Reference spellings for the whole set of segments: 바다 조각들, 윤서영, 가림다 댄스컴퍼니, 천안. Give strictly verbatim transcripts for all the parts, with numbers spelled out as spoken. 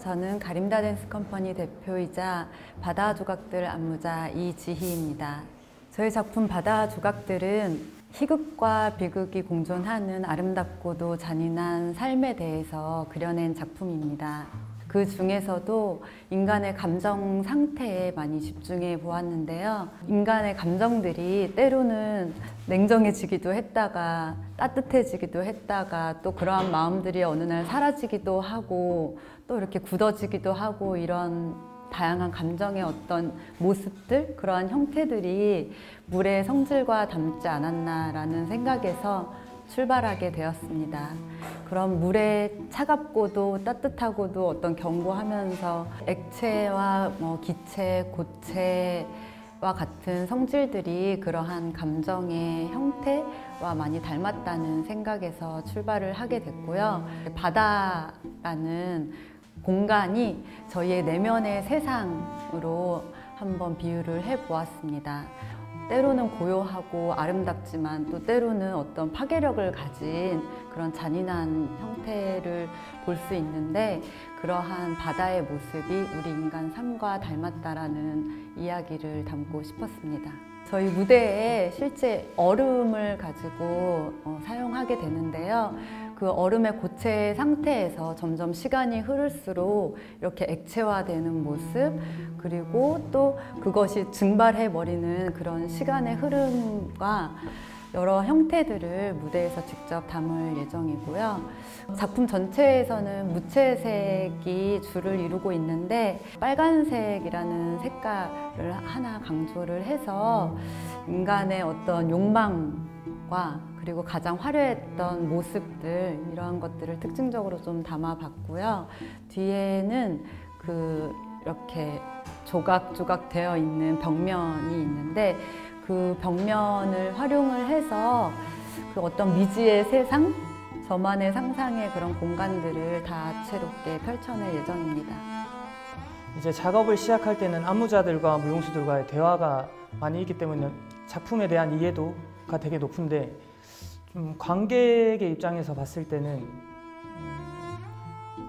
저는 가림다 댄스컴퍼니 대표이자 바다 조각들 안무자 이지희입니다. 저희 작품 바다 조각들은 희극과 비극이 공존하는 아름답고도 잔인한 삶에 대해서 그려낸 작품입니다. 그 중에서도 인간의 감정 상태에 많이 집중해 보았는데요. 인간의 감정들이 때로는 냉정해지기도 했다가 따뜻해지기도 했다가 또 그러한 마음들이 어느 날 사라지기도 하고 또 이렇게 굳어지기도 하고 이런 다양한 감정의 어떤 모습들, 그러한 형태들이 물의 성질과 닮지 않았나라는 생각에서 출발하게 되었습니다. 그럼 물에 차갑고도 따뜻하고도 어떤 경고하면서 액체와 뭐 기체, 고체와 같은 성질들이 그러한 감정의 형태와 많이 닮았다는 생각에서 출발을 하게 됐고요. 바다라는 공간이 저희의 내면의 세상으로 한번 비유를 해보았습니다. 때로는 고요하고 아름답지만 또 때로는 어떤 파괴력을 가진 그런 잔인한 형태를 볼 수 있는데, 그러한 바다의 모습이 우리 인간 삶과 닮았다라는 이야기를 담고 싶었습니다. 저희 무대에 실제 얼음을 가지고 사용하게 되는데요. 그 얼음의 고체 상태에서 점점 시간이 흐를수록 이렇게 액체화되는 모습, 그리고 또 그것이 증발해버리는 그런 시간의 흐름과 여러 형태들을 무대에서 직접 담을 예정이고요. 작품 전체에서는 무채색이 줄을 이루고 있는데 빨간색이라는 색깔을 하나 강조를 해서 인간의 어떤 욕망과 그리고 가장 화려했던 모습들, 이러한 것들을 특징적으로 좀 담아봤고요. 뒤에는 그 이렇게 조각조각 되어 있는 벽면이 있는데 그 벽면을 활용을 해서 그 어떤 미지의 세상, 저만의 상상의 그런 공간들을 다채롭게 펼쳐낼 예정입니다. 이제 작업을 시작할 때는 안무자들과 무용수들과의 대화가 많이 있기 때문에 작품에 대한 이해도가 되게 높은데, 좀 관객의 입장에서 봤을 때는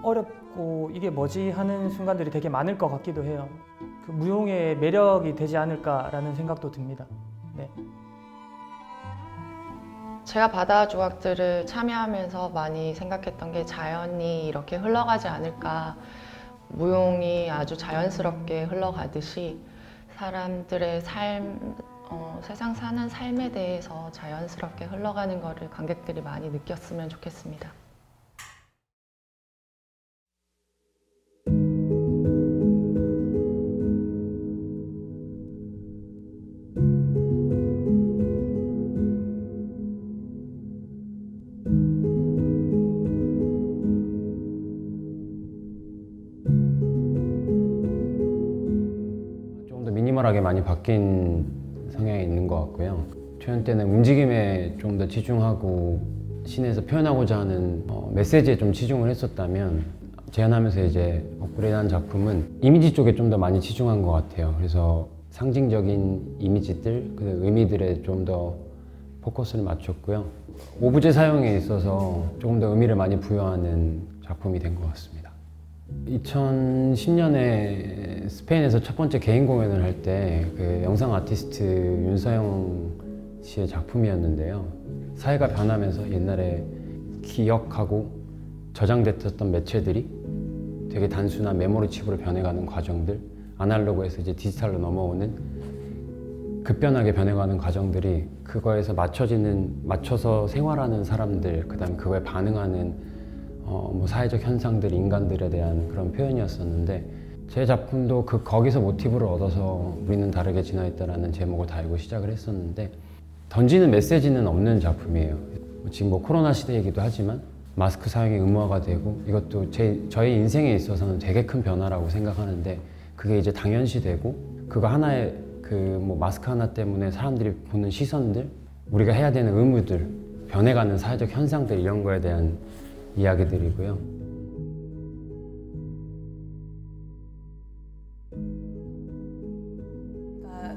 어렵고 이게 뭐지 하는 순간들이 되게 많을 것 같기도 해요. 그 무용의 매력이 되지 않을까라는 생각도 듭니다. 네. 제가 바다 조각들을 참여하면서 많이 생각했던 게 자연이 이렇게 흘러가지 않을까. 무용이 아주 자연스럽게 흘러가듯이 사람들의 삶, 어, 세상 사는 삶에 대해서 자연스럽게 흘러가는 거를 관객들이 많이 느꼈으면 좋겠습니다. 미니멀하게 많이 바뀐 성향이 있는 것 같고요. 초연 때는 움직임에 좀 더 치중하고 신에서 표현하고자 하는 어, 메시지에 좀 치중을 했었다면, 제안하면서 이제 업그레이드한 작품은 이미지 쪽에 좀 더 많이 치중한 것 같아요. 그래서 상징적인 이미지들, 그 의미들에 좀 더 포커스를 맞췄고요. 오브제 사용에 있어서 조금 더 의미를 많이 부여하는 작품이 된 것 같습니다. 이천십 년에 스페인에서 첫 번째 개인 공연을 할 때 그 영상 아티스트 윤서영 씨의 작품이었는데요. 사회가 변하면서 옛날에 기억하고 저장됐었던 매체들이 되게 단순한 메모리 칩으로 변해가는 과정들, 아날로그에서 이제 디지털로 넘어오는 급변하게 변해가는 과정들이, 그거에서 맞춰지는, 맞춰서 생활하는 사람들, 그 다음에 그거에 반응하는 어, 뭐 사회적 현상들, 인간들에 대한 그런 표현이었었는데, 제 작품도 그 거기서 모티브를 얻어서 우리는 다르게 진화했다라는 제목을 달고 시작을 했었는데, 던지는 메시지는 없는 작품이에요. 지금 뭐 코로나 시대이기도 하지만 마스크 사용이 의무화가 되고, 이것도 제, 저희 인생에 있어서는 되게 큰 변화라고 생각하는데, 그게 이제 당연시 되고, 그거 하나에 그 뭐 마스크 하나 때문에 사람들이 보는 시선들, 우리가 해야 되는 의무들, 변해가는 사회적 현상들, 이런 거에 대한 이야기들이고요.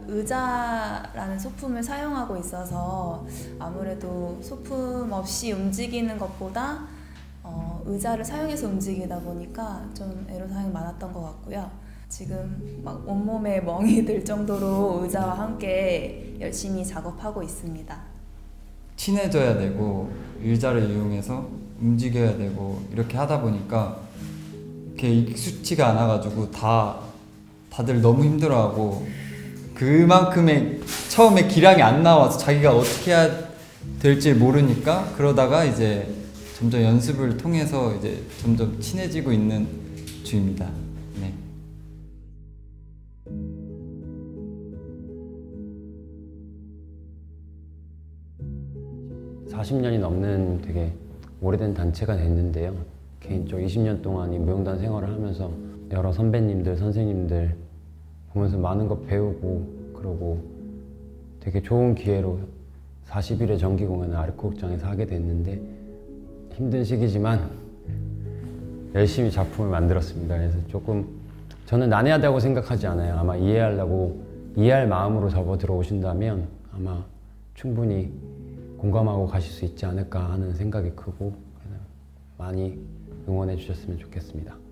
의자라는 소품을 사용하고 있어서 아무래도 소품 없이 움직이는 것보다 어, 의자를 사용해서 움직이다 보니까 좀 애로사항이 많았던 것 같고요. 지금 막 온몸에 멍이 들 정도로 의자와 함께 열심히 작업하고 있습니다. 친해져야 되고 의자를 이용해서 움직여야 되고 이렇게 하다 보니까 이렇게 익숙지가 않아가지고 다 다들 너무 힘들어하고 그만큼의 처음에 기량이 안 나와서 자기가 어떻게 해야 될지 모르니까 그러다가 이제 점점 연습을 통해서 이제 점점 친해지고 있는 중입니다. 네. 사십 년이 넘는 되게 오래된 단체가 됐는데요. 개인적으로 이십 년 동안 이 무용단 생활을 하면서 여러 선배님들, 선생님들 보면서 많은 거 배우고 그러고 되게 좋은 기회로 사십 일의 정기공연을 아르코극장에서 하게 됐는데 힘든 시기지만 열심히 작품을 만들었습니다. 그래서 조금 저는 난해하다고 생각하지 않아요. 아마 이해하려고 이해할 마음으로 접어들어오신다면 아마 충분히 공감하고 가실 수 있지 않을까 하는 생각이 크고 많이 응원해 주셨으면 좋겠습니다.